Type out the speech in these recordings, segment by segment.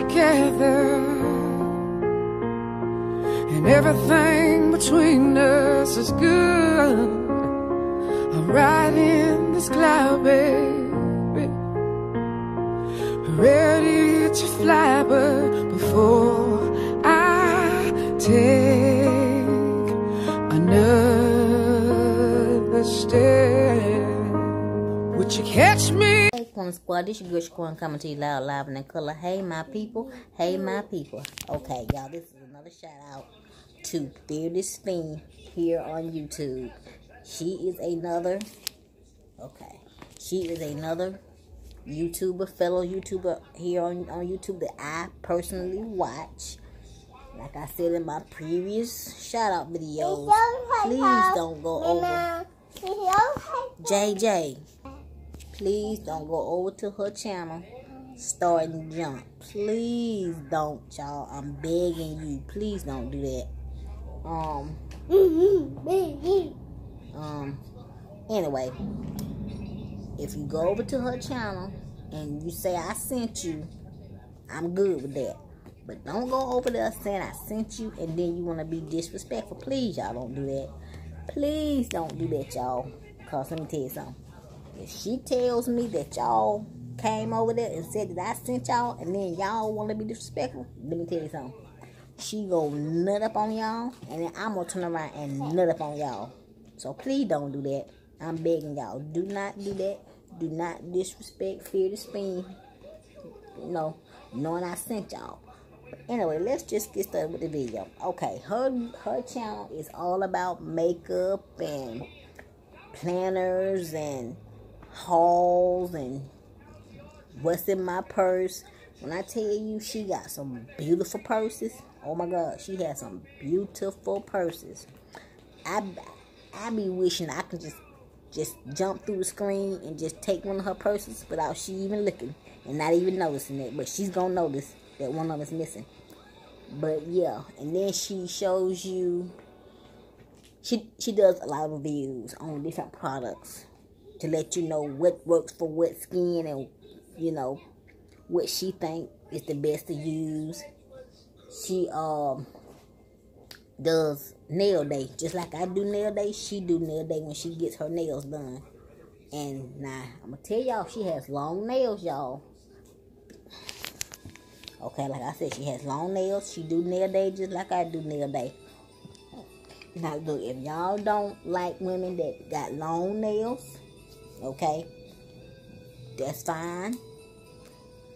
together, and everything between us is good. I'm riding this cloud, baby, ready to fly. But before I take another step, would you catch me? Plum Squad, this your girl Shaquan coming to you loud, live, and in color. Hey, my people. Hey, my people. Okay, y'all, this is another shout-out to Fearless Femme here on YouTube. She is another YouTuber, fellow YouTuber here on YouTube that I personally watch. Like I said in my previous shout-out videos, please don't go over JJ. Please don't go over to her channel, start and jump. Please don't, y'all. I'm begging you. Please don't do that. Anyway, if you go over to her channel and you say I sent you, I'm good with that. But don't go over there saying I sent you and then you want to be disrespectful. Please, y'all, don't do that. Please don't do that, y'all. Because let me tell you something. If she tells me that y'all came over there and said that I sent y'all and then y'all want to be disrespectful, let me tell you something. She go nut up on y'all and then I'm going to turn around and nut up on y'all. So please don't do that. I'm begging y'all. Do not do that. Do not disrespect, Fearless Femme. No, knowing I sent y'all. But anyway, let's just get started with the video. Okay, her channel is all about makeup and planners and hauls and what's in my purse. When I tell you she got some beautiful purses, oh my god, she has some beautiful purses. I be wishing I could just jump through the screen and just take one of her purses without she even looking and not even noticing it, but she's gonna notice that one of us missing. But yeah, and then she shows you, she does a lot of reviews on different products to let you know what works for what skin and, you know, what she think is the best to use. She does nail day. Just like I do nail day, she do nail day when she gets her nails done. And now, I'm going to tell y'all, she has long nails, y'all. Okay, like I said, she has long nails. She do nail day just like I do nail day. Now, look, if y'all don't like women that got long nails, okay, that's fine.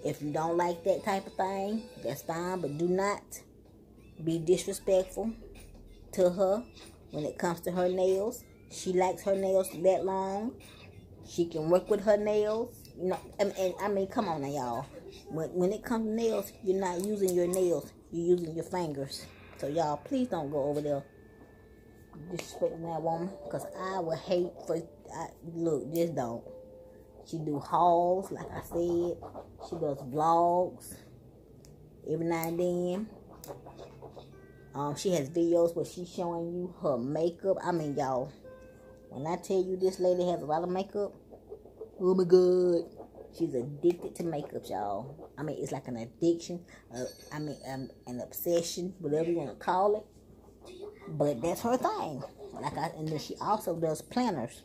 If you don't like that type of thing, that's fine. But do not be disrespectful to her when it comes to her nails. She likes her nails that long. She can work with her nails. You know, I mean, come on now, y'all. When it comes to nails, you're not using your nails. You're using your fingers. So, y'all, please don't go over there disrespecting that woman, because I would hate for, look, just don't. She do hauls, like I said. She does vlogs every now and then. She has videos where she's showing you her makeup. I mean, y'all, when I tell you this lady has a lot of makeup, oh my god, she's addicted to makeup, y'all. I mean, it's like an addiction. An obsession, whatever you want to call it. But that's her thing. And then she also does planners.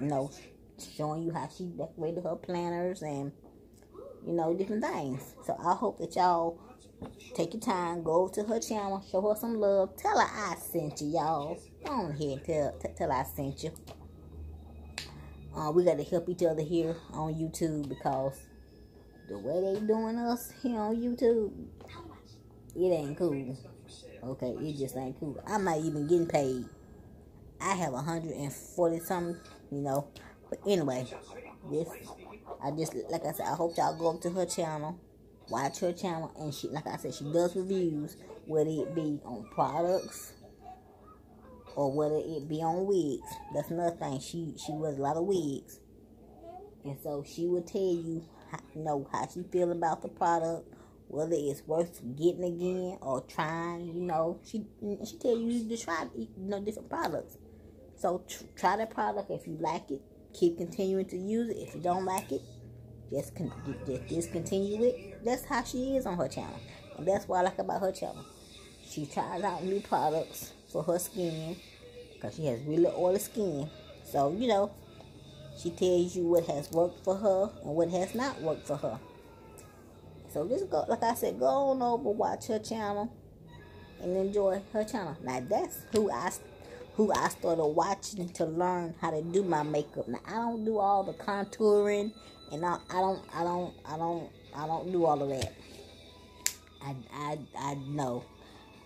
You know, showing you how she decorated her planners and, you know, different things. So I hope that y'all take your time, go to her channel, show her some love. Tell her I sent you, y'all. Go on here and tell her I sent you. We got to help each other here on YouTube, because the way they doing us here on YouTube, it ain't cool. Okay, it just ain't cool. I'm not even getting paid. I have 140 something, you know. But anyway, like I said, I hope y'all go up to her channel, watch her channel, and she, like I said, she does reviews, whether it be on products or whether it be on wigs. That's another thing. She wears a lot of wigs, and so she will tell you, how she feel about the product, whether it's worth getting again or trying. You know, she tell you to try, you know, different products. So try the product. If you like it, keep continuing to use it. If you don't like it, just discontinue it. That's how she is on her channel. And that's what I like about her channel. She tries out new products for her skin, because she has really oily skin. So, you know, she tells you what has worked for her and what has not worked for her. So just go, like I said, go on over, watch her channel, and enjoy her channel. Now that's who I started watching to learn how to do my makeup. Now I don't do all the contouring, and I don't do all of that. I know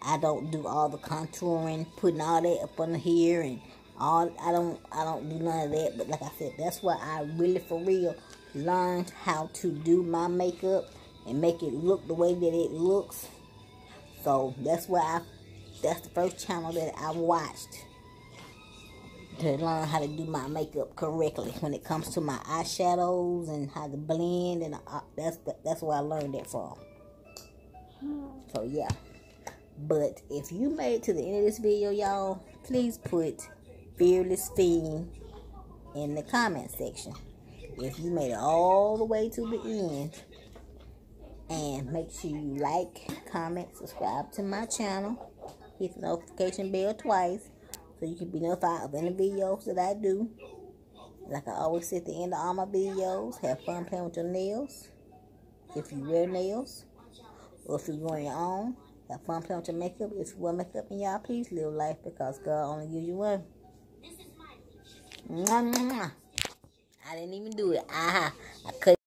I don't do all the contouring, putting all that up on here and all. I don't do none of that. But like I said, that's where I really for real learned how to do my makeup and make it look the way that it looks. So that's the first channel that I watched to learn how to do my makeup correctly when it comes to my eyeshadows and how to blend, and that's where I learned that from. So yeah, but if you made it to the end of this video, y'all, please put Fearless Femme in the comment section if you made it all the way to the end. And make sure you like, comment, subscribe to my channel. Hit the notification bell twice so you can be notified of any videos that I do. Like I always say at the end of all my videos, have fun playing with your nails. If you wear nails, or if you're going your own, have fun playing with your makeup. If you wear makeup, and y'all, please live life, because God only gives you one. Mwah, mwah. I didn't even do it. I couldn't.